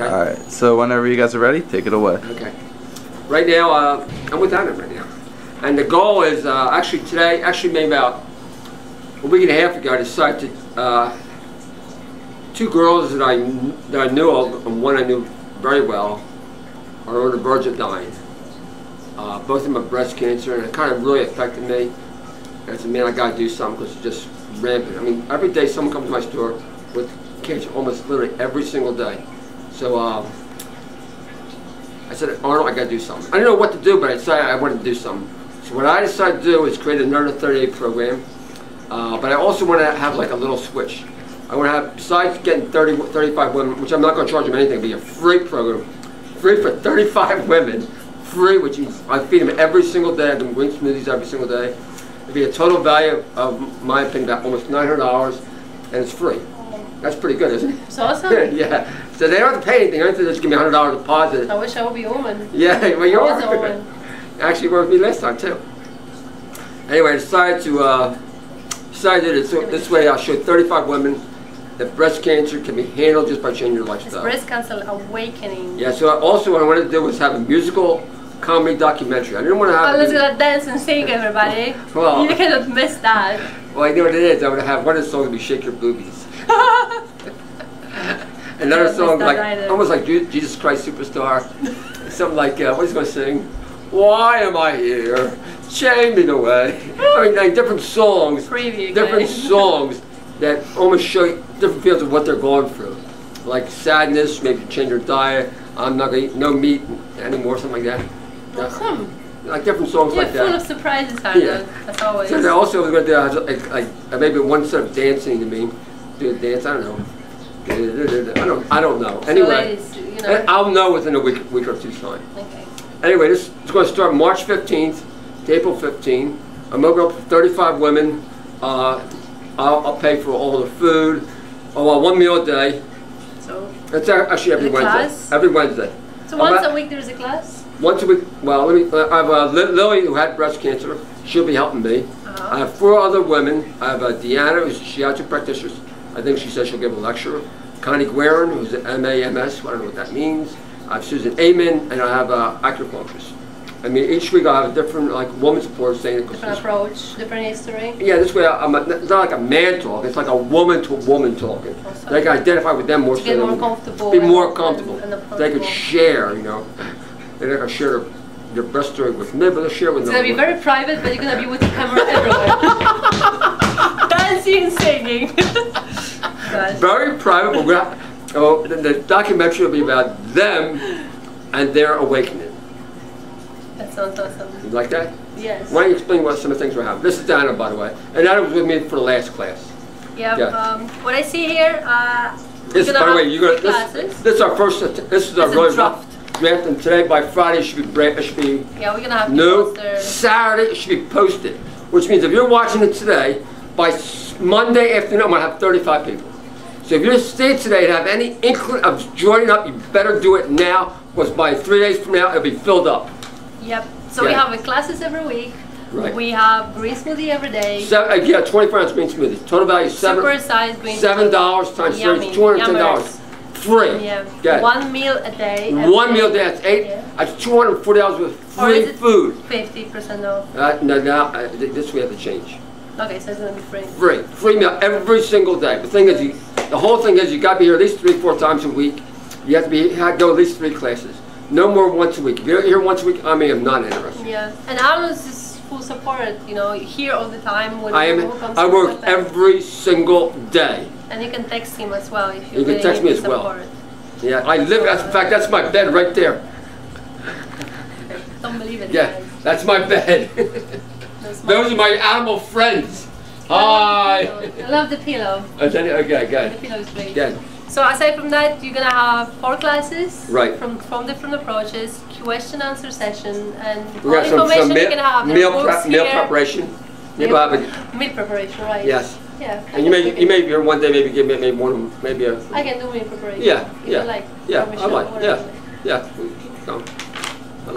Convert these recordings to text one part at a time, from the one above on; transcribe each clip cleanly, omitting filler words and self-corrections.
Okay. All right. So whenever you guys are ready, take it away. Okay. Right now, I'm with Diana right now, and the goal is actually today, actually maybe about a week and a half ago, I decided to, two girls that I knew of, and one I knew very well, are on the verge of dying. Both of them have breast cancer, and it kind of really affected me. And I said, man, I got to do something because it's just rampant. I mean, every day someone comes to my store with cancer, almost literally every single day. So I said, Arnold, I got to do something. I didn't know what to do, but I decided I wanted to do something. So what I decided to do is create another 38 program. But I also want to have like a little switch. I want to have, besides getting 35 women, which I'm not going to charge them anything, it'll be a free program, free for 35 women, free, which means I feed them every single day. I do green smoothies every single day. It'll be a total value of, my opinion, about almost $900, and it's free. That's pretty good, isn't it? It's awesome. Yeah. So they don't have to pay anything. They just give me a $100 deposit. I wish I would be a woman. Yeah, well, you are. I was a woman. Actually, worked with me last time too. Anyway, I decided to. This way I'll show 35 women that breast cancer can be handled just by changing your lifestyle. It's breast cancer awakening. Yeah, so also what I wanted to do was have a musical comedy documentary. I didn't want to have... Oh, let's go dance and sing, everybody. Well, you cannot miss that. Well, I know what it is. I want to have one of the songs would be Shake Your Boobies. Another song like, almost like Jesus Christ Superstar. Something like, what is he going to sing? Why am I here? Chained in a way. I mean, like different songs, songs that almost show you different fields of what they're going through. Like sadness, maybe change your diet. I'm not gonna eat no meat anymore, something like that. Awesome. Like different songs like that. Full of surprises, as always. So also we're gonna do like maybe one set of dancing to me. Do a dance. I don't know. I don't know. Anyway, so ladies, you know. I'll know within a week or two's time. Okay. Anyway, this is going to start March 15th. April 15. I'm going to go up to 35 women. I'll pay for all the food. One meal a day. So it's actually every Wednesday. Class? Every Wednesday. So once a week there's a class? Once a week. Well, let me, I have Lily who had breast cancer. She'll be helping me. Uh-huh. I have four other women. I have Deanna, who's a shiatsu practitioner. I think she says she'll give a lecture. Connie Guerin, who's an MAMS. I don't know what that means. I have Susan Amen, and I have acupuncturist. I mean, each week I have a different, like, woman's support saying... Different approach, different history. Yeah, this way, it's not like a man talk, it's like a woman-to-woman talking. Awesome. They can identify with them more. To get more comfortable. Be more comfortable. And they could share, you know. They're not going to share their breast story with me, but they'll share with them. It's going to be very private, but you're going to be with the camera everywhere. Dancing and singing. Very private, but we're not, the documentary will be about them and their awakening. That sounds awesome. You like that? Yes. Why don't you explain what some of the things we're having? This is Diana, by the way. And Diana was with me for the last class. Yeah. What I see here, this is our first. This is our really draft. And today by Friday it should be. Yeah, we're gonna have new. Saturday it should be posted, which means if you're watching it today, by Monday afternoon I'm gonna have 35 people. So if you're staying today and have any inkling of joining up, you better do it now, because by 3 days from now it'll be filled up. Yep. So we have classes every week. Right. We have green smoothie every day. Yeah, 24 ounce green smoothie. Total value $7 times 30, $210. Free. Yeah. One meal a day. That's eight. Yeah. That's $240 with free food. 50% off. This we have to change. Okay, so it's gonna be free. Free meal every single day. The thing is, the whole thing is, you got to be here at least 3-4 times a week. You have to go at least 3 classes. No more once a week. If you're here once a week, I mean, I'm not interested. Yeah, and Arnold's is full support, you know, here all the time. When I work every single day. And you can text him as well if you can text me as well. Yeah, I live, in fact, that's my bed right there. Don't believe it. Yeah, that's my bed. Those are my animal friends. Hi. I love the pillow. Okay, good. The pillow is great. Yeah. So aside from that, you're gonna have 4 classes from different approaches, question answer session, and all information you can have. Meal preparation. Meal preparation, right? Yes. Yeah. And you may be here one day, maybe give me maybe I can do meal preparation. Yeah. If you like. Yeah. I like. Yeah. Yeah.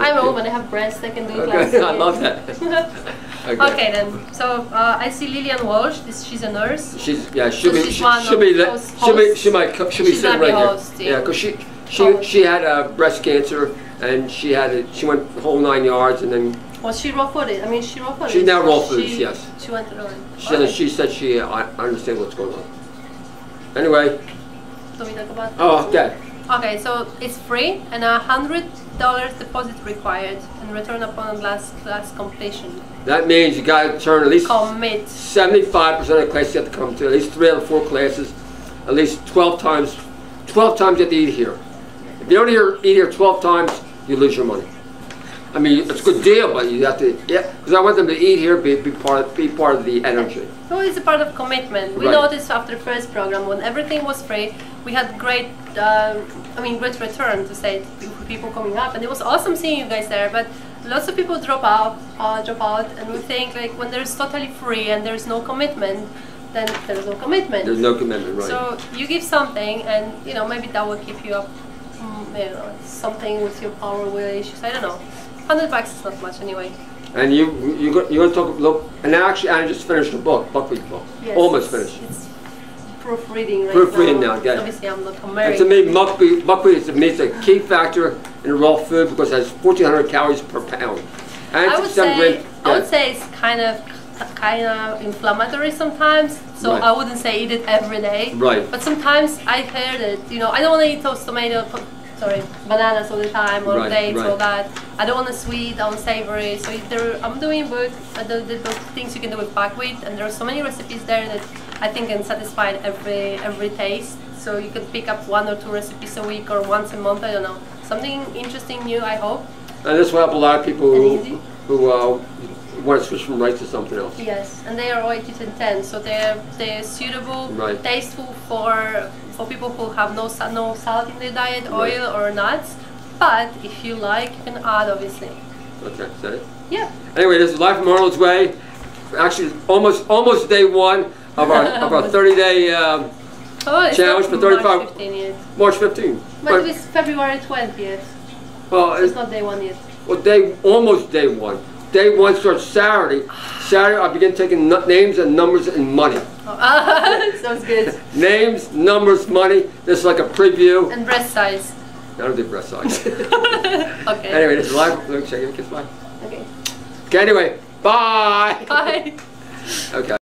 I'm a woman, I have breasts, I can do it like that. I love that. Okay then, so I see Lillian Walsh, she's a nurse. She's, yeah, she might sitting right host, here. Yeah, because she had breast cancer and she had it, she went the whole 9 yards and then... Was she raw footed? I mean, she raw footed. She's now raw footed, yes. She went through it. She said she, I understand what's going on. Anyway. Do we talk about that? Okay, so it's free and $100 deposit required and return upon last completion. That means you got to turn at least 75% of the classes you have to come to, at least 3 out of 4 classes, at least 12 times you have to eat here. If you don't eat here 12 times, you lose your money. I mean, it's a good deal, but you have to, yeah, because I want them to eat here, be part of the energy. So it's a part of commitment. We noticed after the first program, when everything was free, we had great, great return to say people coming up, and it was awesome seeing you guys there. But lots of people drop out, and we think like when there's totally free and there's no commitment, then there's no commitment. There's no commitment, right? So you give something, and you know maybe that will keep you up, you know, something with your power wheel issues. I don't know. $100 is not much anyway. And you're gonna talk. Look, and actually, I just finished the book, Buckwheat book. Yes, almost finished. It's proofreading right now. Proofreading now, yes. Obviously, I'm not American. And to me, buckwheat is a key factor in raw food because it has 1,400 calories per pound. And I would say it's kind of inflammatory sometimes. So I wouldn't say eat it every day. Right. But sometimes I heard it. You know, I don't want to eat toast tomato. Bananas all the time, or dates, all that. I don't want a sweet, I want savory. So I'm doing the things you can do with buckwheat, and there are so many recipes there that I think can satisfy every taste. So you can pick up 1 or 2 recipes a week or once a month, I don't know. Something interesting new, I hope. And this will help a lot of people who want to switch from rice to something else. Yes, and they are 8 to 10, so they're suitable, tasteful for people who have no salt in their diet, oil or nuts. But if you like, you can add, obviously. Okay, is that it? Yeah. Anyway, this is live from Arnold's Way. Actually, almost day one of our 30-day challenge for 35. March 15th. But it's February 20th. Well, it's not day one yet. Well, almost day one. Day one starts Saturday. Saturday, I begin taking names and numbers and money. Sounds good. Names, numbers, money. This is like a preview. And breast size. I don't do breast size. Okay. Anyway, this is live. Let me check it. Kiss. Bye. Okay. Okay. Anyway, bye. Bye. Okay.